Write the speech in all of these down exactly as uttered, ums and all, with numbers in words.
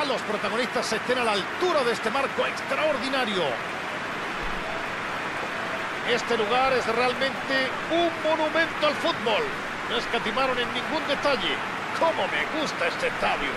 Ahora los protagonistas estén a la altura de este marco extraordinario. Este lugar es realmente un monumento al fútbol. No escatimaron en ningún detalle. ¡Cómo me gusta este estadio!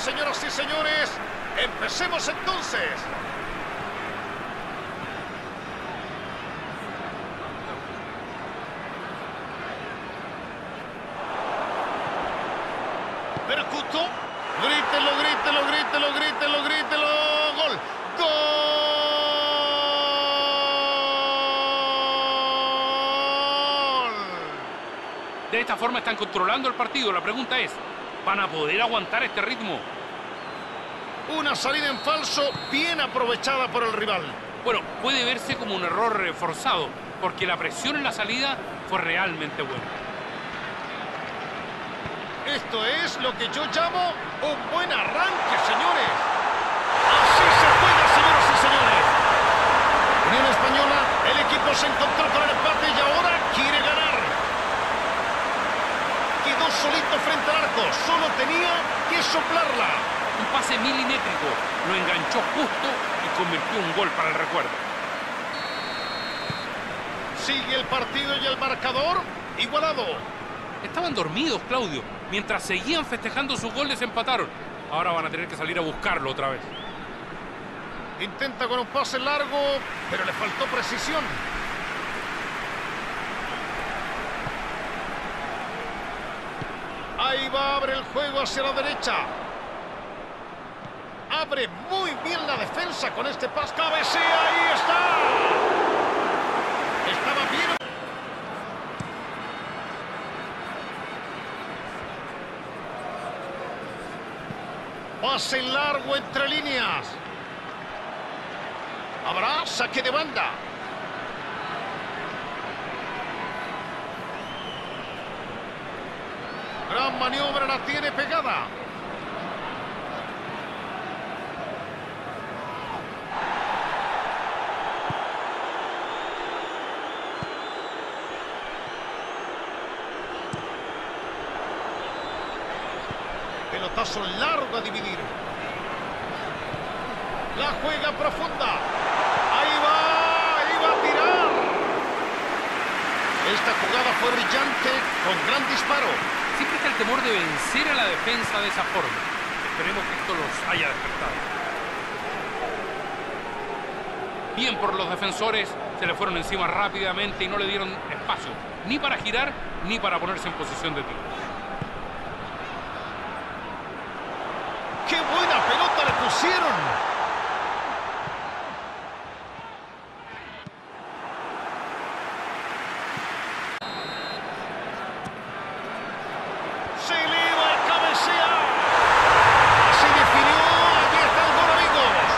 Señoras y señores, empecemos entonces. Percutó. Grítelo, grítelo, grítelo, grítelo, grítelo. Gol. Gol. De esta forma están controlando el partido. La pregunta es, ¿van a poder aguantar este ritmo? Una salida en falso bien aprovechada por el rival. Bueno, puede verse como un error reforzado, porque la presión en la salida fue realmente buena. Esto es lo que yo llamo un buen arranque, señores. Así se juega, señoras y señores. Unión Española, el equipo se encontró con el empate y ahora quiere ganar. Quedó solito frente al arco, solo tenía que soplarla. Un pase milimétrico, lo enganchó justo y convirtió un gol para el recuerdo. Sigue el partido y el marcador igualado. Estaban dormidos, Claudio. Mientras seguían festejando su gol, les empataron. Ahora van a tener que salir a buscarlo otra vez. Intenta con un pase largo, pero le faltó precisión. Ahí va, abre el juego hacia la derecha. Abre muy bien la defensa con este pase. ¡Cabecea! ¡Ahí está! Estaba bien. Pase largo entre líneas. Habrá saque de banda. Gran maniobra, la tiene pegada. Pelotazo largo a dividir. La juega profunda. Ahí va, ahí va a tirar. Esta jugada fue brillante, con gran disparo. Siempre está el temor de vencer a la defensa de esa forma. Esperemos que esto los haya despertado. Bien por los defensores. Se le fueron encima rápidamente y no le dieron espacio, ni para girar, ni para ponerse en posición de tiro. ¡Qué buena pelota le pusieron! ¡Se eleva y cabecea! ¡Se definió! ¡Aquí está el gol, amigos!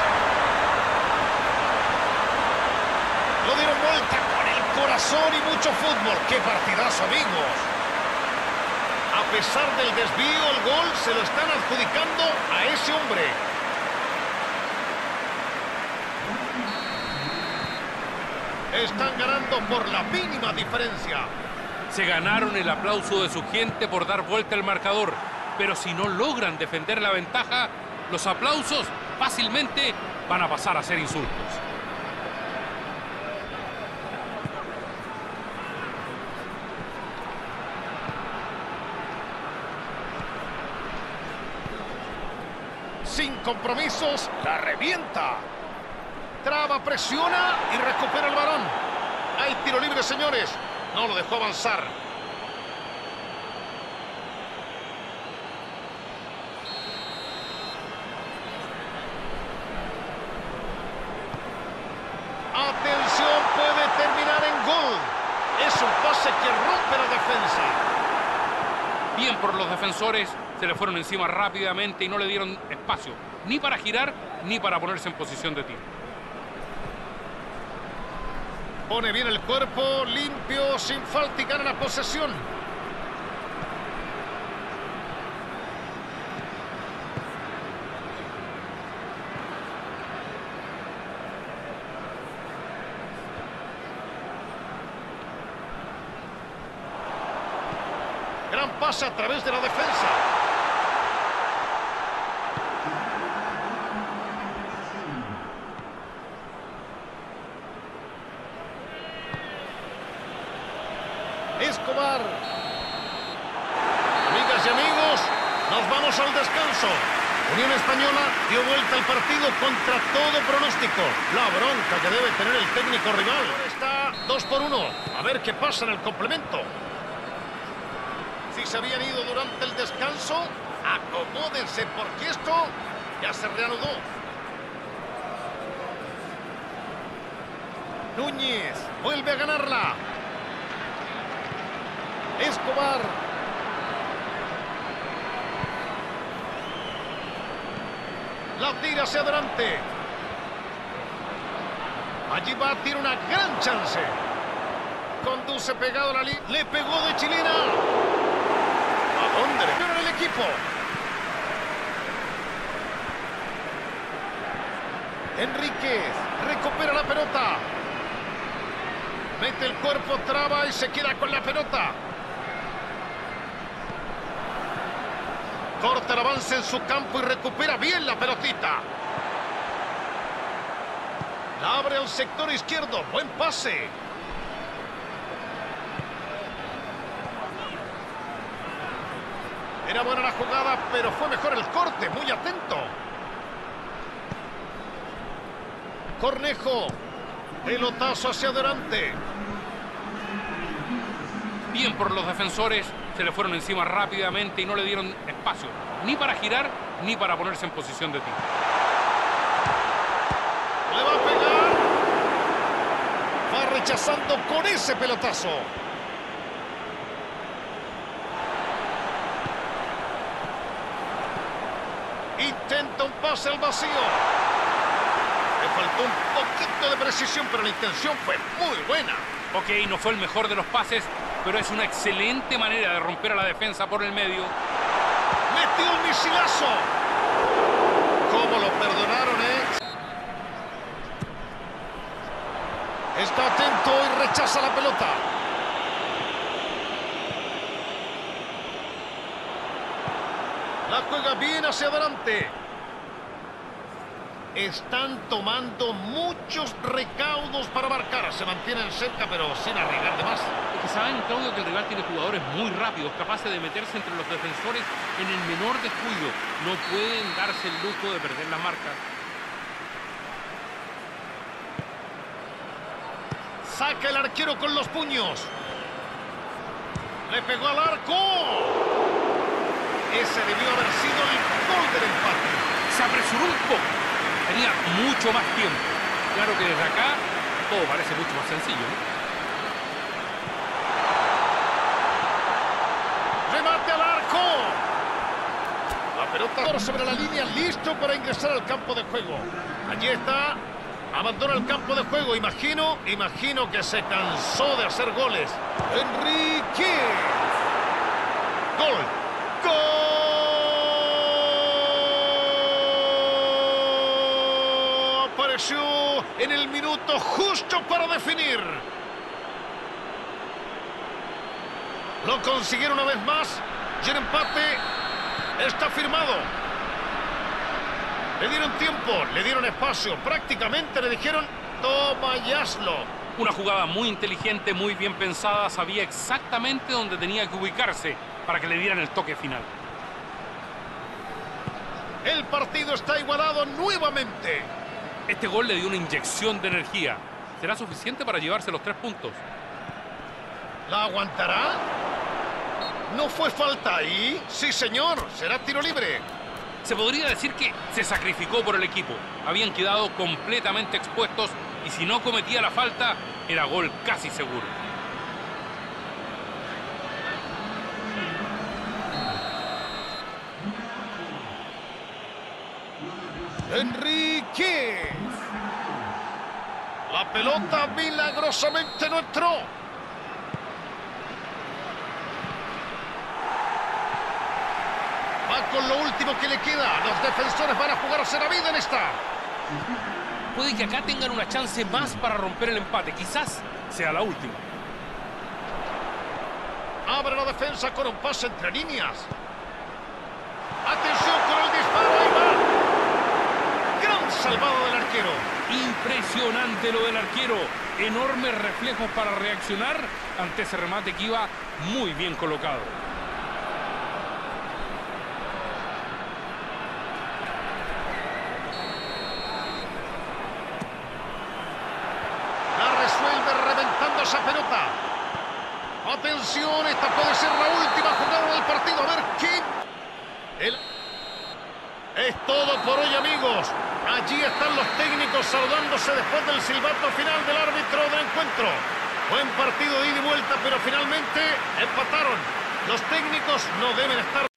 Lo dieron vuelta con el corazón y mucho fútbol. ¡Qué partidazo, amigos! A pesar del desvío, el gol se lo están adjudicando a ese hombre. Están ganando por la mínima diferencia. Se ganaron el aplauso de su gente por dar vuelta al marcador. Pero si no logran defender la ventaja, los aplausos fácilmente van a pasar a ser insultos. Sin compromisos, la revienta. Traba, presiona y recupera el balón. Hay tiro libre, señores. No lo dejó avanzar. Atención, puede Es un pase que rompe la defensa. Bien por los defensores. Se le fueron encima rápidamente y no le dieron espacio ni para girar ni para ponerse en posición de tiro. Pone bien el cuerpo, limpio, sin falta y gana la posesión. Gran pase a través de la defensa. Escobar. Amigas y amigos, nos vamos al descanso. Unión Española dio vuelta al partido contra todo pronóstico. La bronca que debe tener el técnico rival. Está dos por uno. A ver qué pasa en el complemento. Si se habían ido durante el descanso, acomódense porque esto ya se reanudó. Núñez vuelve a ganarla. Escobar. La tira hacia adelante. Allí va, tiene una gran chance. Conduce pegado a la línea. Le pegó de chilena. ¿A dónde le pegó el equipo? Enríquez recupera la pelota. Mete el cuerpo, traba y se queda con la pelota. Corta el avance en su campo y recupera bien la pelotita. La abre al sector izquierdo. Buen pase. Era buena la jugada, pero fue mejor el corte. Muy atento. Cornejo. Pelotazo hacia adelante. Bien por los defensores. Se le fueron encima rápidamente y no le dieron espacio ni para girar ni para ponerse en posición de tiro. Le va a pegar. Va rechazando con ese pelotazo. Intenta un pase al vacío. Le faltó un poquito de precisión, pero la intención fue muy buena. Ok, no fue el mejor de los pases, pero es una excelente manera de romper a la defensa por el medio. ¡Metió un misilazo! ¿Cómo lo perdonaron, eh? Está atento y rechaza la pelota. La juega bien hacia adelante. Están tomando muchos recaudos para marcar. Se mantienen cerca, pero sin arriesgar de más. Es que saben, Claudio, que el rival tiene jugadores muy rápidos, capaces de meterse entre los defensores en el menor descuido. No pueden darse el lujo de perder las marcas. Saca el arquero con los puños. Le pegó al arco. Ese debió haber sido el gol del empate. Se apresuró un poco. Tenía mucho más tiempo. Claro que desde acá todo parece mucho más sencillo, ¿no? ¡Remate al arco! La pelota sobre la línea, listo para ingresar al campo de juego. Allí está. Abandona el campo de juego. Imagino, imagino que se cansó de hacer goles. Enríquez. Gol. Gol. En el minuto justo para definir. Lo consiguieron una vez más. Y el empate está firmado. Le dieron tiempo, le dieron espacio. Prácticamente le dijeron, toma y hazlo. Una jugada muy inteligente, muy bien pensada. Sabía exactamente dónde tenía que ubicarse para que le dieran el toque final. El partido está igualado nuevamente. Este gol le dio una inyección de energía. ¿Será suficiente para llevarse los tres puntos? ¿La aguantará? ¿No fue falta ahí? Sí, señor. Será tiro libre. Se podría decir que se sacrificó por el equipo. Habían quedado completamente expuestos y si no cometía la falta, era gol casi seguro. Enríquez. La pelota milagrosamente nuestro. Va con lo último que le queda. Los defensores van a jugarse la vida en esta. Puede que acá tengan una chance más para romper el empate. Quizás sea la última. Abre la defensa con un pase entre líneas. Atención con el disparo. Ahí va. Gran salvado del arquero. Impresionante lo del arquero. Enormes reflejos para reaccionar ante ese remate que iba muy bien colocado. Esa pelota. Atención, esta puede ser la última jugada del partido. A ver quién. El... Es todo por hoy, amigos. Allí están los técnicos saludándose después del silbato final del árbitro del encuentro. Buen partido de ida y vuelta, pero finalmente empataron. Los técnicos no deben estar